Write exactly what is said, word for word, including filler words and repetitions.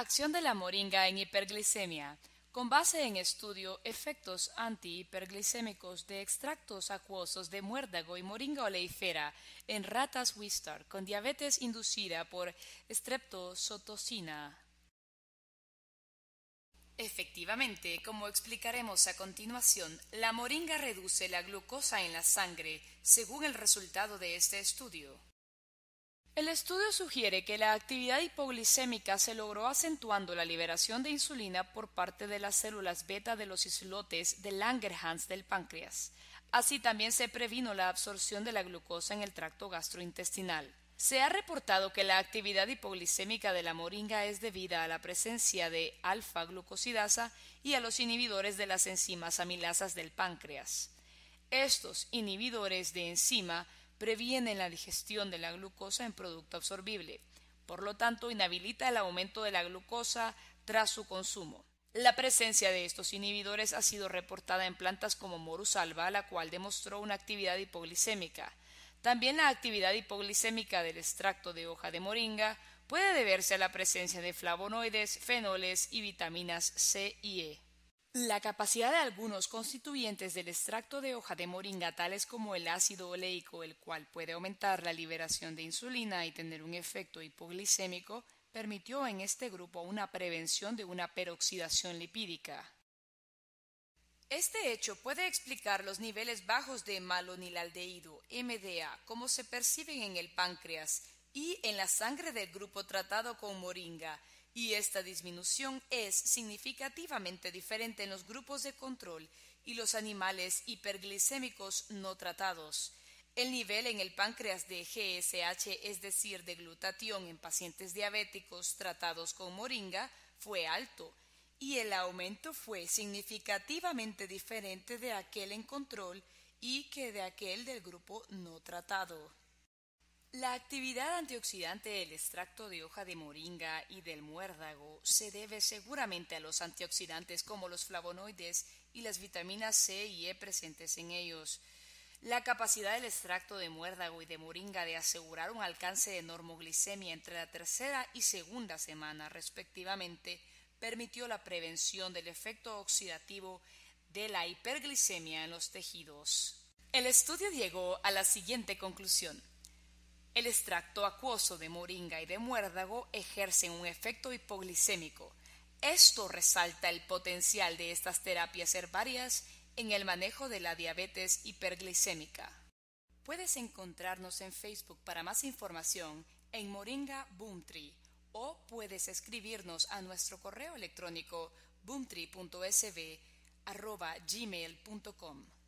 Acción de la moringa en hiperglicemia, con base en estudio efectos antihiperglicémicos de extractos acuosos de muérdago y moringa oleifera en ratas Wistar con diabetes inducida por streptocitocina. Efectivamente, como explicaremos a continuación, la moringa reduce la glucosa en la sangre según el resultado de este estudio. El estudio sugiere que la actividad hipoglicémica se logró acentuando la liberación de insulina por parte de las células beta de los islotes de Langerhans del páncreas. Así también se previno la absorción de la glucosa en el tracto gastrointestinal. Se ha reportado que la actividad hipoglicémica de la moringa es debida a la presencia de alfa-glucosidasa y a los inhibidores de las enzimas amilasas del páncreas. Estos inhibidores de enzima previenen la digestión de la glucosa en producto absorbible, por lo tanto inhabilita el aumento de la glucosa tras su consumo. La presencia de estos inhibidores ha sido reportada en plantas como Morus alba, la cual demostró una actividad hipoglicémica. También la actividad hipoglicémica del extracto de hoja de moringa puede deberse a la presencia de flavonoides, fenoles y vitaminas C y E. La capacidad de algunos constituyentes del extracto de hoja de moringa, tales como el ácido oleico, el cual puede aumentar la liberación de insulina y tener un efecto hipoglicémico, permitió en este grupo una prevención de una peroxidación lipídica. Este hecho puede explicar los niveles bajos de malonilaldehído, M D A, como se perciben en el páncreas y en la sangre del grupo tratado con moringa, y esta disminución es significativamente diferente en los grupos de control y los animales hiperglicémicos no tratados. El nivel en el páncreas de G S H, es decir, de glutatión en pacientes diabéticos tratados con moringa, fue alto, y el aumento fue significativamente diferente de aquel en control y que de aquel del grupo no tratado. La actividad antioxidante del extracto de hoja de moringa y del muérdago se debe seguramente a los antioxidantes como los flavonoides y las vitaminas C y E presentes en ellos. La capacidad del extracto de muérdago y de moringa de asegurar un alcance de normoglicemia entre la tercera y segunda semana, respectivamente, permitió la prevención del efecto oxidativo de la hiperglicemia en los tejidos. El estudio llegó a la siguiente conclusión. El extracto acuoso de moringa y de muérdago ejercen un efecto hipoglicémico. Esto resalta el potencial de estas terapias herbarias en el manejo de la diabetes hiperglicémica. Puedes encontrarnos en Facebook para más información en Moringa Boomtree o puedes escribirnos a nuestro correo electrónico boomtree punto s b arroba gmail punto com.